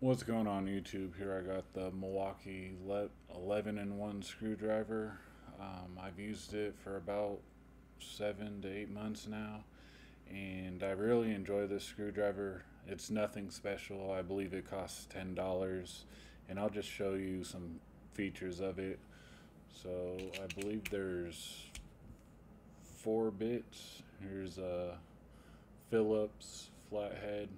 What's going on YouTube? Here I got the Milwaukee 11-in-1 screwdriver. I've used it for about 7 to 8 months now, and I really enjoy this screwdriver. It's nothing special. I believe it costs $10, and I'll just show you some features of it. So I believe there's 4 bits. Here's a Phillips flathead.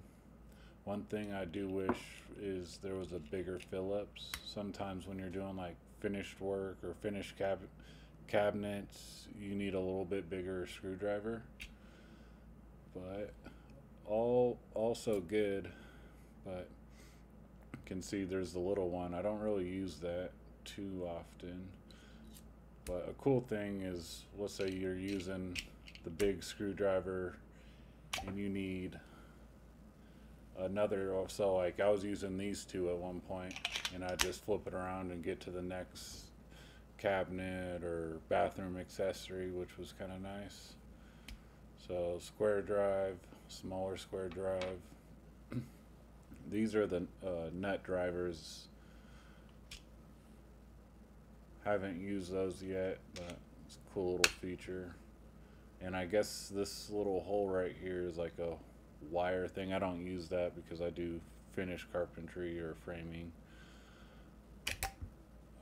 One thing I do wish is there was a bigger Phillips. Sometimes when you're doing like finished work or finished cabinets, you need a little bit bigger screwdriver. But all also good. But you can see there's the little one. I don't really use that too often. But a cool thing is, let's say you're using the big screwdriver and you need another, so like I was using these two at one point, and I just flip it around and get to the next cabinet or bathroom accessory, which was kind of nice. So square drive, smaller square drive. These are the nut drivers. Haven't used those yet, but it's a cool little feature. And I guess this little hole right here is like a wire thing. I don't use that because I do finished carpentry or framing.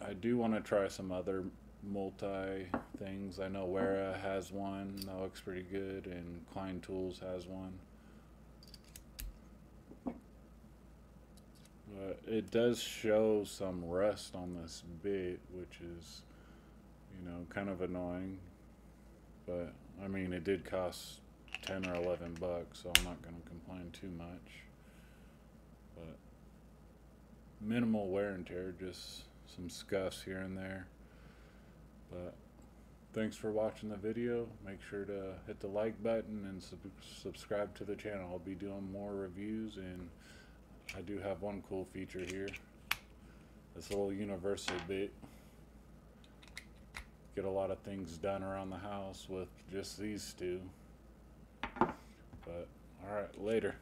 I do want to try some other multi things. I know Wera has one that looks pretty good, and Klein Tools has one. It does show some rust on this bit, which is, you know, kind of annoying. But I mean, it did cost 10 or 11 bucks, so I'm not going to complain too much. But minimal wear and tear, just some scuffs here and there. But thanks for watching the video. Make sure to hit the like button and subscribe to the channel. I'll be doing more reviews, and I do have one cool feature here. This little universal bit. Get a lot of things done around the house with just these two. But, alright, later.